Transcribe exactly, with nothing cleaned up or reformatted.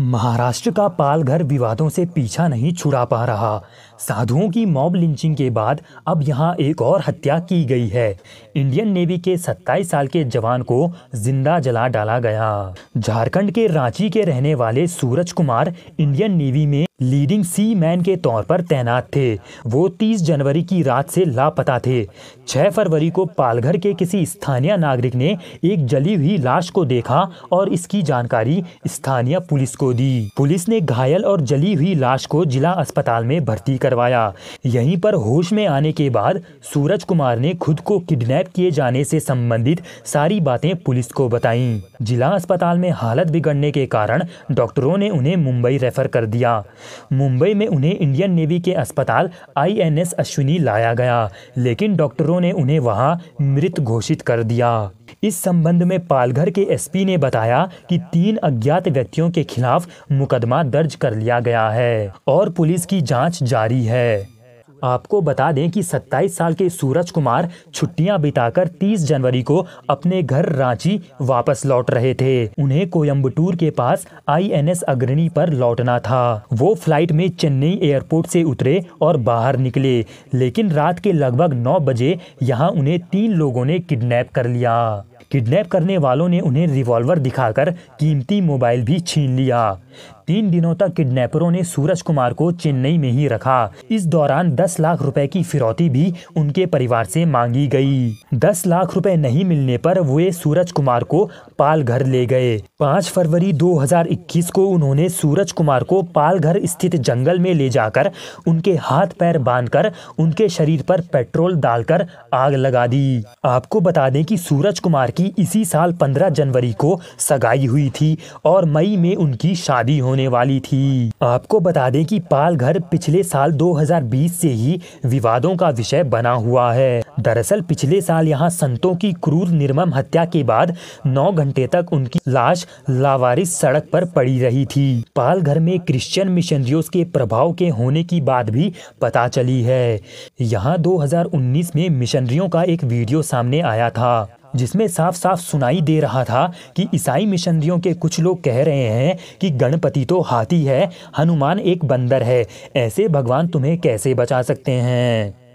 महाराष्ट्र का पालघर विवादों से पीछा नहीं छुड़ा पा रहा। साधुओं की मॉब लिंचिंग के बाद अब यहां एक और हत्या की गई है। इंडियन नेवी के सत्ताईस साल के जवान को जिंदा जला डाला गया। झारखंड के रांची के रहने वाले सूरज कुमार इंडियन नेवी में लीडिंग सी मैन के तौर पर तैनात थे। वो तीस जनवरी की रात से लापता थे। छह फरवरी को पालघर के किसी स्थानीय नागरिक ने एक जली हुई लाश को देखा और इसकी जानकारी स्थानीय पुलिस को दी। पुलिस ने घायल और जली हुई लाश को जिला अस्पताल में भर्ती करवाया। यहीं पर होश में आने के बाद सूरज कुमार ने खुद को किडनैप किए जाने से संबंधित सारी बातें पुलिस को बताईं। जिला अस्पताल में हालत बिगड़ने के कारण डॉक्टरों ने उन्हें मुंबई रेफर कर दिया। मुंबई में उन्हें इंडियन नेवी के अस्पताल आई एन एस अश्विनी लाया गया, लेकिन डॉक्टरों ने उन्हें वहां मृत घोषित कर दिया। इस संबंध में पालघर के एसपी ने बताया कि तीन अज्ञात व्यक्तियों के खिलाफ मुकदमा दर्ज कर लिया गया है और पुलिस की जांच जारी है। आपको बता दें कि सत्ताईस साल के सूरज कुमार छुट्टियां बिताकर तीस जनवरी को अपने घर रांची वापस लौट रहे थे। उन्हें कोयम्बटूर के पास आई एन एस अग्रणी पर लौटना था। वो फ्लाइट में चेन्नई एयरपोर्ट से उतरे और बाहर निकले, लेकिन रात के लगभग नौ बजे यहां उन्हें तीन लोगों ने किडनैप कर लिया। किडनैप करने वालों ने उन्हें रिवॉल्वर दिखाकर कीमती मोबाइल भी छीन लिया। तीन दिनों तक किडनैपरों ने सूरज कुमार को चेन्नई में ही रखा। इस दौरान दस लाख रुपए की फिरौती भी उनके परिवार से मांगी गई। दस लाख रुपए नहीं मिलने पर वे सूरज कुमार को पालघर ले गए। पाँच फरवरी दो हज़ार इक्कीस को उन्होंने सूरज कुमार को पालघर स्थित जंगल में ले जाकर उनके हाथ पैर बांधकर उनके शरीर पर पेट्रोल डालकर आग लगा दी। आपको बता दें कि सूरज कुमार की इसी साल पंद्रह जनवरी को सगाई हुई थी और मई में उनकी शादी होने वाली थी। आपको बता दें कि पालघर पिछले साल दो हज़ार बीस से ही विवादों का विषय बना हुआ है। दरअसल पिछले साल यहां संतों की क्रूर निर्मम हत्या के बाद नौ घंटे तक उनकी लाश लावारिस सड़क पर पड़ी रही थी। पालघर में क्रिश्चियन मिशनरियों के प्रभाव के होने की बात भी पता चली है। यहां दो हज़ार उन्नीस में मिशनरियों का एक वीडियो सामने आया था, जिसमें साफ साफ सुनाई दे रहा था कि ईसाई मिशनरियों के कुछ लोग कह रहे हैं कि गणपति तो हाथी है, हनुमान एक बंदर है, ऐसे भगवान तुम्हें कैसे बचा सकते हैं।